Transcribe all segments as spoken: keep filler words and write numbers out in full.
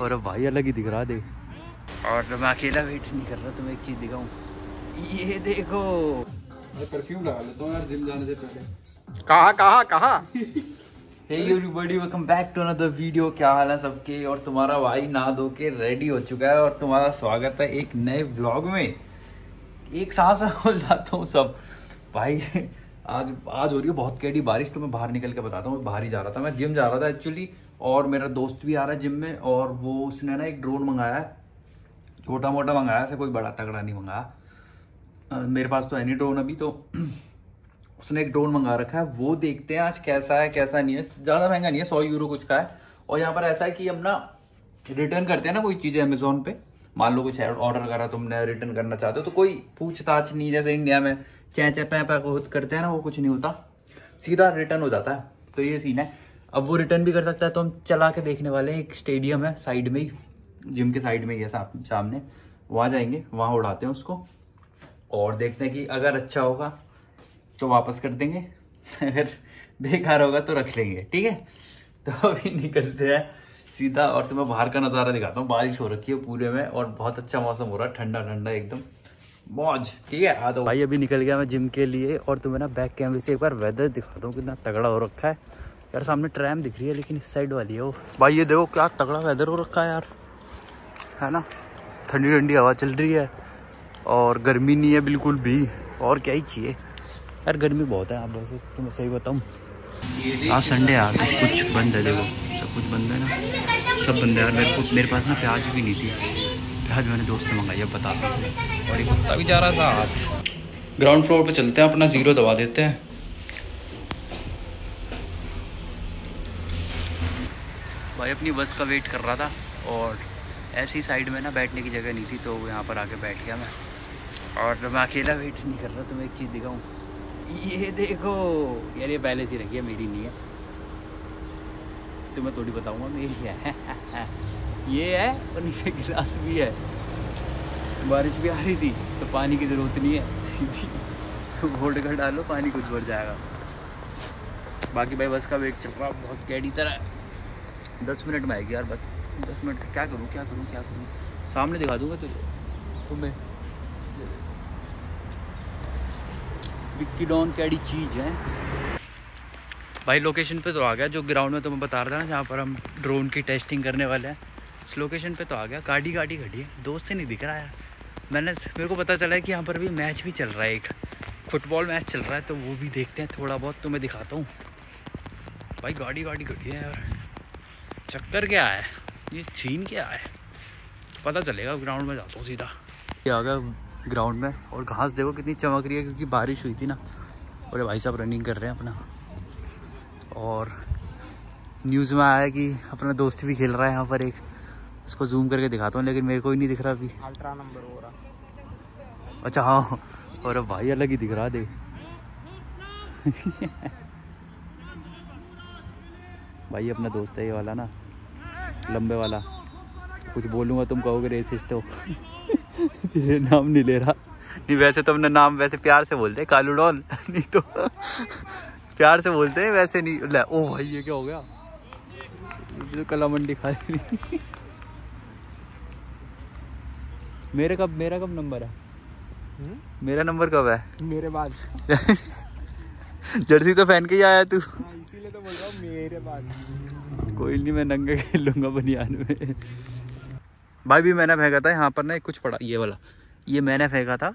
और भाई अलग ही दिख रहा देख। और तो मैं अकेला वेट नहीं कर रहा, तुम्हें एक चीज दिखाऊं, ये देखो ये परफ्यूम लगा लेता हूं यार जिम जाने से पहले। कहां कहां कहां hey everybody, welcome back to another video. क्या हाल है सबके? और तुम्हारा भाई ना धो के रेडी हो चुका है और तुम्हारा स्वागत है एक नए व्लॉग में। एक सांस बोल जाता हूँ सब भाई। आज आज हो रही है बहुत कड़ी बारिश, तो मैं बाहर निकल के बताता हूँ। बाहर ही जा रहा था, मैं जिम जा रहा था एक्चुअली, और मेरा दोस्त भी आ रहा है जिम में। और वो उसने ना एक ड्रोन मंगाया है, छोटा मोटा मंगाया, ऐसे कोई बड़ा तगड़ा नहीं मंगाया। मेरे पास तो है नहीं ड्रोन अभी, तो उसने एक ड्रोन मंगा रखा है। वो देखते हैं आज कैसा है कैसा नहीं है। ज़्यादा महंगा नहीं है, सौ यूरो कुछ का है। और यहाँ पर ऐसा है कि हम ना रिटर्न करते हैं ना कोई चीज़ें अमेजोन पे, मान लो कुछ ऑर्डर करा तुमने, रिटर्न करना चाहते हो, तो कोई पूछताछ नहीं। जैसे इंडिया में चै चै पै पै करते हैं ना, वो कुछ नहीं होता, सीधा रिटर्न हो जाता है। तो ये सीन है। अब वो रिटर्न भी कर सकता है, तो हम चला के देखने वाले हैं। एक स्टेडियम है साइड में ही, जिम के साइड में ही है, सामने, वहाँ जाएंगे, वहाँ उड़ाते हैं उसको और देखते हैं कि अगर अच्छा होगा तो वापस कर देंगे, अगर बेकार होगा तो रख लेंगे। ठीक है, तो अभी निकलते हैं सीधा। और तुम्हें बाहर का नज़ारा दिखाता हूँ। बारिश हो रखी है पूरे में और बहुत अच्छा मौसम हो रहा है, ठंडा ठंडा एकदम मौज। ठीक है, आ तो भाई अभी निकल गया मैं जिम के लिए। और तुम्हें ना बैक कैमरे से एक बार वेदर दिखाता हूँ, कितना तगड़ा हो रखा है यार। सामने ट्रैम दिख रही है लेकिन इस साइड वाली है वो। भाई ये देखो क्या तगड़ा वेदर हो रखा है यार, है ना। ठंडी ठंडी हवा चल रही है और गर्मी नहीं है बिल्कुल भी। और क्या ही चाहिए यार, गर्मी बहुत है। आप वैसे तुम्हें सही बताऊँ, आज संडे यार सब कुछ बंद है। देखो सब कुछ बंद है ना, सब बंद है यार। मेरे को मेरे पास ना प्याज भी नहीं थी, प्याज मैंने दोस्त से मंगाई है, बता दो। और एक कुत्ता भी जा रहा था हाथ। ग्राउंड फ्लोर पे चलते हैं, अपना जीरो दबा देते हैं। भाई अपनी बस का वेट कर रहा था और ऐसी साइड में ना बैठने की जगह नहीं थी, तो यहाँ पर आके बैठ गया मैं। और मैं अकेला वेट नहीं कर रहा, तुम्हें एक चीज़ दिखाऊँ, ये देखो यार। ये पहले से रखी है, मेरी नहीं है, तुम्हें थोड़ी बताऊंगा मेरी है। ये है और नीचे गिलास भी है। बारिश भी आ रही थी तो पानी की ज़रूरत नहीं है, सीधी घोट कर डालो, पानी कुछ भर जाएगा। बाकी भाई बस का वेट चल रहा बहुत कैडी तरह। दस मिनट में आएगी यार बस, दस मिनट क्या करूँ क्या करूँ क्या करूँ सामने दिखा दूँगा तुझे। तुम्हें विक्की डॉन कैडी चीज़ है। भाई लोकेशन पे तो आ गया, जो ग्राउंड में तुम्हें बता रहा था ना, जहाँ पर हम ड्रोन की टेस्टिंग करने वाले हैं, इस लोकेशन पे तो आ गया। गाड़ी गाड़ी घड़ी है, दोस्त से नहीं दिख रहा है। मैंने मेरे को पता चला है कि यहाँ पर भी मैच भी चल रहा है, एक फुटबॉल मैच चल रहा है, तो वो भी देखते हैं थोड़ा बहुत, तुम्हें दिखाता हूँ। भाई गाड़ी गाड़ी घड़ी है यार, चक्कर क्या है, ये सीन क्या है, पता चलेगा। ग्राउंड में जाता हूँ सीधा। ये आ गया ग्राउंड में और घास देखो कितनी चमक रही है, क्योंकि बारिश हुई थी ना। और भाई साहब रनिंग कर रहे हैं अपना। और न्यूज़ में आया कि अपना दोस्त भी खेल रहा है यहाँ पर एक, उसको जूम करके दिखाता हूँ, लेकिन मेरे को ही नहीं दिख रहा अभी। अल्ट्रा नंबर हो रहा, अच्छा हाँ। और भाई अलग ही दिख रहा देख। भाई अपना दोस्त है ये वाला ना, लंबे वाला। कुछ बोलूँगा तुम कहोगे रेसिस्ट हो। ये नाम नहीं ले रहा, नहीं वैसे तो अपना नाम वैसे प्यार से बोलते हैं, कालू डॉन। नहीं तो प्यार से बोलते हैं, वैसे नहीं ले। ओ भाई ये क्या हो गया, तो कला मंडी खा रही। मेरे कब मेरा कब नंबर है हुँ? मेरा नंबर कब है? मेरे बाद। जर्सी तो पहन के ही आया तू, इसीलिए तो बोल रहा हूँ मेरे बाद। कोई नहीं, मैं नंगे खेल लूँगा बनियान में। भाई भी मैंने फेंका था यहाँ पर ना, कुछ पड़ा ये वाला, ये मैंने फेंका था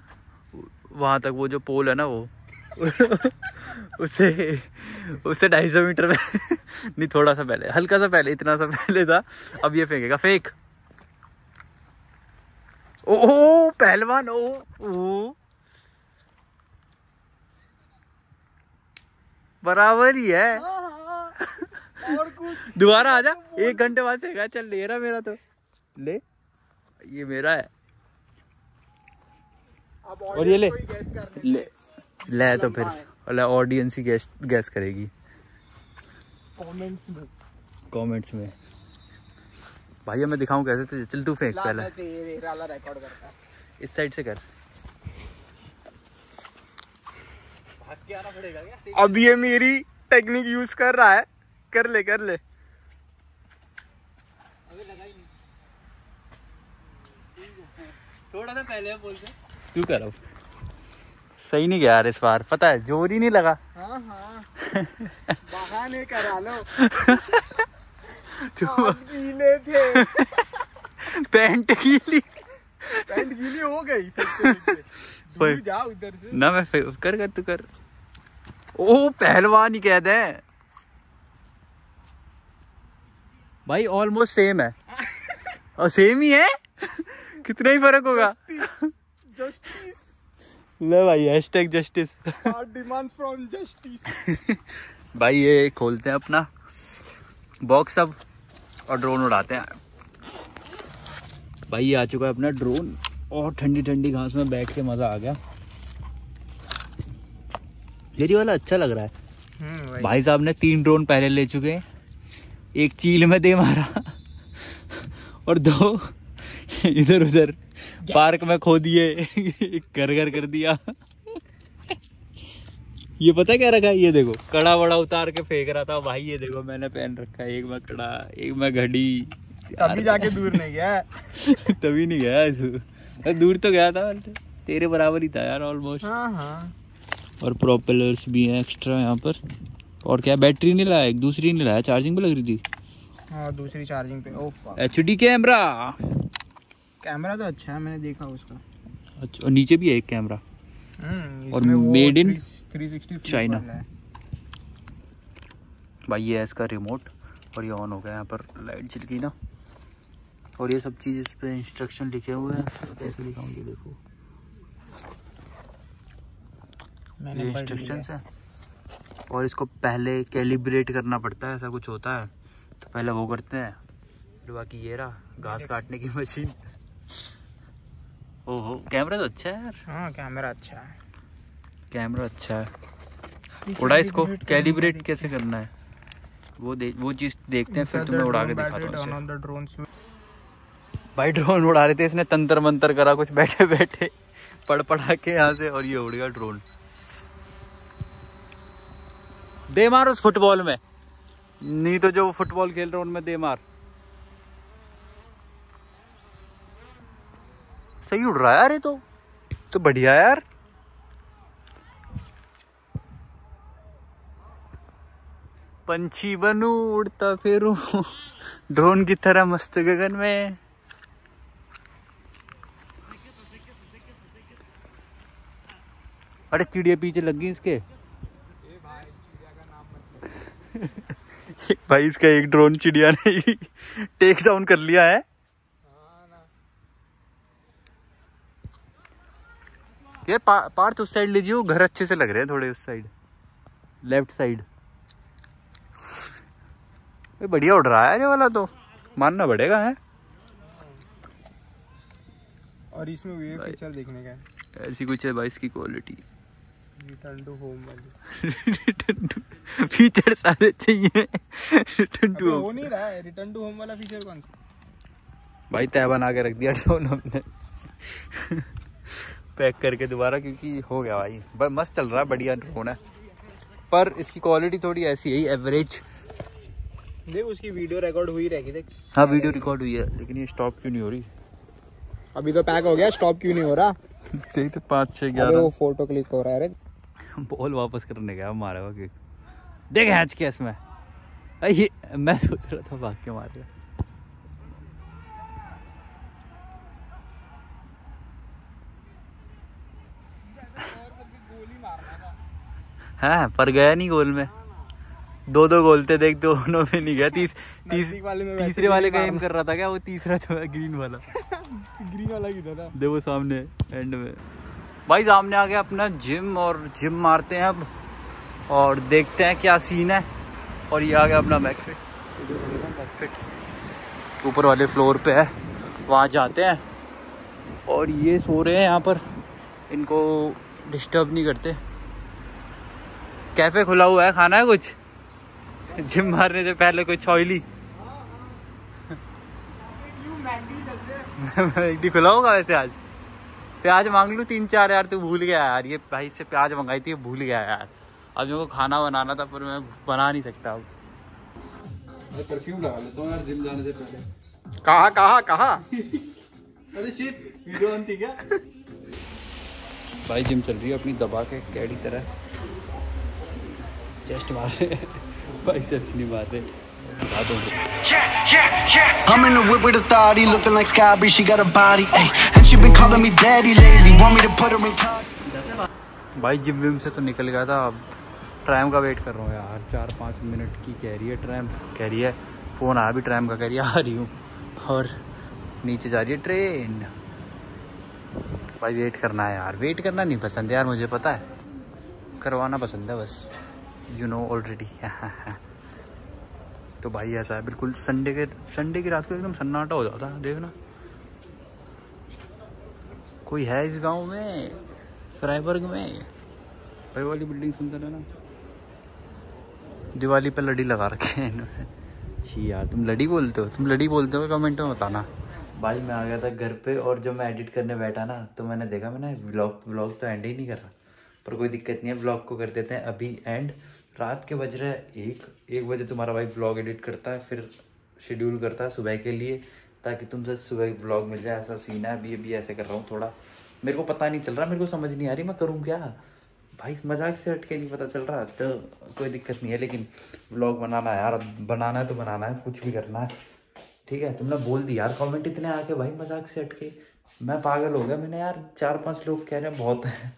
वहाँ तक, वो जो पोल है ना वो। उससे उससे ढाई सौ मीटर में नहीं, थोड़ा सा पहले, हल्का सा पहले, इतना सा पहले था। अब ये फेंकेगा, फेंक। ओ पहलवान, ओ ओ बराबर ही है। दोबारा आजा, एक घंटे बाद फेंका। चल ले रहा मेरा, तो ले, ये मेरा है। अब और ये ले ले, ले तो फिर ऑडियंस ही गैस गैस करेगी कमेंट्स में, कमेंट्स में। भाई मैं दिखाऊं कैसे तुझे, चल तू फेंक पहले, रिकॉर्ड करता इस साइड से कर। भाग के आना पड़ेगा क्या? अब ये मेरी टेक्निक यूज कर रहा है, कर ले कर ले। अबे लगा ही नहीं। थोड़ा सा पहले बोलते क्यों कह रहा हूँ, सही नहीं गया यार इस बार, पता है जोर ही नहीं लगा। हाँ हाँ बहाने करा लो गीले थे पैंट गीली पैंट गीली हो गई दूर जाओ इधर से ना, मैं कर कर तू कर। ओ पहलवान ही कह दे भाई, ऑलमोस्ट सेम है और सेम ही है, कितना ही फर्क होगा। जस्टिस ले भाई, hashtag justice demand from justice. भाई ये खोलते हैं अपना बॉक्स अब और ड्रोन उड़ाते हैं। भाई ये आ चुका है अपना ड्रोन और ठंडी ठंडी घास में बैठ के मजा आ गया। ये वाला अच्छा लग रहा है। भाई, भाई साहब ने तीन ड्रोन पहले ले चुके हैं, एक चील में दे मारा और दो इधर उधर पार्क में खो दिए, घर घर कर दिया। ये पता क्या रखा है, ये देखो कड़ा वड़ा उतार के फेंक रहा था भाई, ये देखो मैंने पहन रखा है, एक में कड़ा एक में घड़ी, तभी जाके दूर नहीं गया तभी नहीं गया दूर, दूर तो गया था, तेरे बराबर ही था यार ऑलमोस्ट। हाँ हाँ। और प्रोपेलर्स भी हैं एक्स्ट्रा यहाँ पर। और क्या बैटरी नहीं लाया, एक दूसरी नहीं लाया, चार्जिंग पे लग रही थी। हाँ दूसरी चार्जिंग पे। ओफा एचडी कैमरा, कैमरा तो अच्छा है मैंने देखा उसका। अच्छा और नीचे भी है एक कैमरा और मेड इन चाइना। भाई ये है इसका रिमोट और ये ऑन हो गया, यहाँ पर लाइट चल गई ना। और ये सब चीज़ इस पर इंस्ट्रक्शन लिखे हुए हैं, कैसे लिखाऊंगी देखो, मैंने ये इंस्ट्रक्शंस है। और इसको पहले कैलिब्रेट करना पड़ता है, ऐसा कुछ होता है तो पहले वो करते हैं। तो बाकी ये रहा घास काटने की मशीन। ओहो कैमरा तो अच्छा है यार। हाँ कैमरा अच्छा है, कैमरा अच्छा है। उड़ा इसको, कैलिब्रेट कैसे करना है वो दे, वो चीज़ देखते हैं फिर तुम्हें उड़ा के दिखाता हूँ। भाई ड्रोन उड़ा रहे थे, इसने तंत्र मंत्र करा कुछ बैठे बैठे पड़ पड़ा के यहाँ से, और ये उड़ गया ड्रोन। दे मार उस फुटबॉल में, नहीं तो जो फुटबॉल खेल रहे उनमें दे मार। सही उड़ रहा है यार ये तो तो बढ़िया यार। पंछी बनू उड़ता फिरू ड्रोन की तरह मस्त गगन में। अरे चिड़िया पीछे लग गई इसके। भाई इसका एक ड्रोन चिड़िया ने टेक डाउन कर लिया है। ये पा, पार्थ उस साइड लीजिए, घर अच्छे से लग रहे हैं थोड़े उस साइड, लेफ्ट साइड। बढ़िया उड़ रहा है ये वाला तो, मानना पड़ेगा है। और इसमें वेव फीचर देखने का है, ऐसी कुछ है भाई इसकी क्वालिटी। रिटर्न टू होम वाली रिटर्न टू फीचर सारे चाहिए। रिटर्न टू होम हो नहीं रहा है, रिटर्न टू होम वाला फीचर कौन सा। भाई तय बना के रख दिया ड्रोन हमने पैक करके दोबारा, क्योंकि हो गया भाई, बस मस्त चल रहा है, बढ़िया ड्रोन है। पर इसकी क्वालिटी थोड़ी ऐसी है एवरेज। देख उसकी वीडियो रिकॉर्ड हुई रहेगी, देख। हाँ वीडियो रिकॉर्ड हुई है, लेकिन ये स्टॉप क्यों नहीं हो रही, अभी तो पैक हो गया, स्टॉप क्यों नहीं हो रहा। देख तो पाँच छः ग्यारह वो फोटो क्लिक हो रहा है। बॉल वापस करने गया, मारे वाकई देख हैच किया इसमें, ये मैं सोच रहा था भाग के मारेगा। हाँ पर गया नहीं गोल में, दो दो गोल थे देख, दोनों में नहीं गया। तीस, तीस, वाले तीसरे वाले का एम कर रहा था क्या वो, तीसरा जो है ग्रीन वाला ग्रीन वाला किधर था देखो वो सामने एंड में। भाई सामने आ गया अपना जिम, और जिम मारते हैं अब और देखते हैं क्या सीन है। और ये आ गया अपना बैकफिट, बैकफिट ऊपर वाले फ्लोर पे है, वहाँ जाते हैं। और ये सो रहे हैं यहाँ पर, इनको डिस्टर्ब नहीं करते। कैफे खुला हुआ है, खाना है कुछ जिम मारने से पहले कोई छोइली। मैकडी खुला होगा वैसे आज, प्याज मांग लूँ तीन चार यार, तू भूल गया यार, ये भाई से प्याज मंगाई थी भूल गया यार। अब मेरे को खाना बनाना था पर मैं बना नहीं सकता अब। परफ्यूम लगा लेता हूं यार जिम जाने से पहले। कहा कहा कहा अरे शिट वीडियो ऑन थी क्या? भाई जिम चल रही है अपनी दबा के कैडी तरह, चेस्ट मारे बाइसेप्स नहीं मारे। I'm in the whip with authority, looking like Scabby, she got a body, ay, and she been calling me daddy lately, want me to put her in car। भाई जिम विम से तो निकल गया था, अब ट्रैम का वेट कर रहा हूँ यार। चार पाँच मिनट की कह रही है ट्रैम, कह रही है फ़ोन आया भी ट्रैम का, कह रही है आ रही हूँ, और नीचे जा रही है ट्रेन। भाई वेट करना है यार, वेट करना नहीं पसंद यार मुझे, पता है करवाना पसंद है बस, यू नो ऑलरेडी। तो भाई ऐसा है बिल्कुल, संडे के संडे की रात को एकदम सन्नाटा हो जाता है। देखना कोई है इस गांव में, फ्राइबर्ग में। भाई वाली बिल्डिंग सुनता रहना, दिवाली पे लड़ी लगा रखे हैं इन्होंने। जी यार तुम लड़ी बोलते हो, तुम लड़ी बोलते हो कमेंट में बताना। भाई मैं आ गया था घर पे, और जब मैं एडिट करने बैठा ना तो मैंने देखा मैंने ब्लॉग ब्लॉग तो एंड ही नहीं करा, पर कोई दिक्कत नहीं है, ब्लॉग को कर देते हैं अभी एंड। रात के बज रहे एक एक बजे तुम्हारा भाई ब्लॉग एडिट करता है, फिर शेड्यूल करता है सुबह के लिए, ताकि तुमसे सुबह ब्लॉग मिल जाए। ऐसा सीन है, अभी अभी ऐसे कर रहा हूँ, थोड़ा मेरे को पता नहीं चल रहा, मेरे को समझ नहीं आ रही मैं करूँ क्या। भाई मजाक से हट के नहीं पता चल रहा, तो कोई दिक्कत नहीं है, लेकिन ब्लॉग बनाना है यार, बनाना है तो बनाना है, कुछ भी करना है। ठीक है तुमने बोल दी यार, कॉमेंट इतने आके भाई मजाक से हट के, मैं पागल हो गया। मैंने यार चार पाँच लोग कह रहे हैं बहुत है,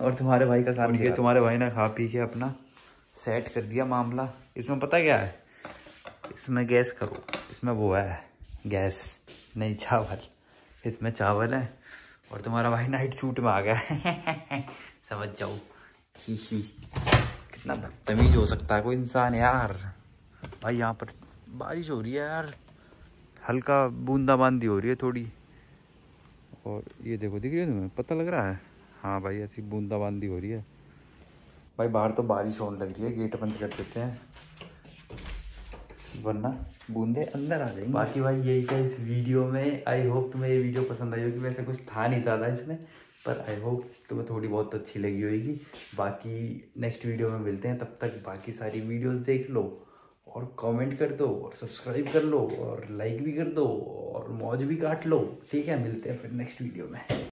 और तुम्हारे भाई का काम किया, तुम्हारे भाई ने खा पी के अपना सेट कर दिया मामला। इसमें पता क्या है, इसमें गैस करो, इसमें वो है गैस नहीं चावल, इसमें चावल है, और तुम्हारा भाई नाइट सूट में आ गया है। समझ जाओ ही ही कितना बदतमीज हो सकता है कोई इंसान यार। भाई यहाँ पर बारिश हो रही है यार, हल्का बूंदाबांदी हो रही है थोड़ी, और ये देखो दिख रही है तुम्हें, पता लग रहा है? हाँ भाई ऐसी बूंदाबांदी हो रही है। भाई बाहर तो बारिश होने लग रही है, गेट बंद कर देते हैं वरना बूंदे अंदर आ जाएंगी। बाकी भाई यही था इस वीडियो में, आई होप तुम्हें ये वीडियो पसंद आई होगी। वैसे कुछ था नहीं ज़्यादा इसमें, पर आई होप तुम्हें थोड़ी बहुत तो अच्छी लगी होगी। बाकी नेक्स्ट वीडियो में मिलते हैं, तब तक बाकी सारी वीडियोज़ देख लो, और कॉमेंट कर दो, और सब्सक्राइब कर लो, और लाइक भी कर दो, और मौज भी काट लो। ठीक है मिलते हैं फिर नेक्स्ट वीडियो में।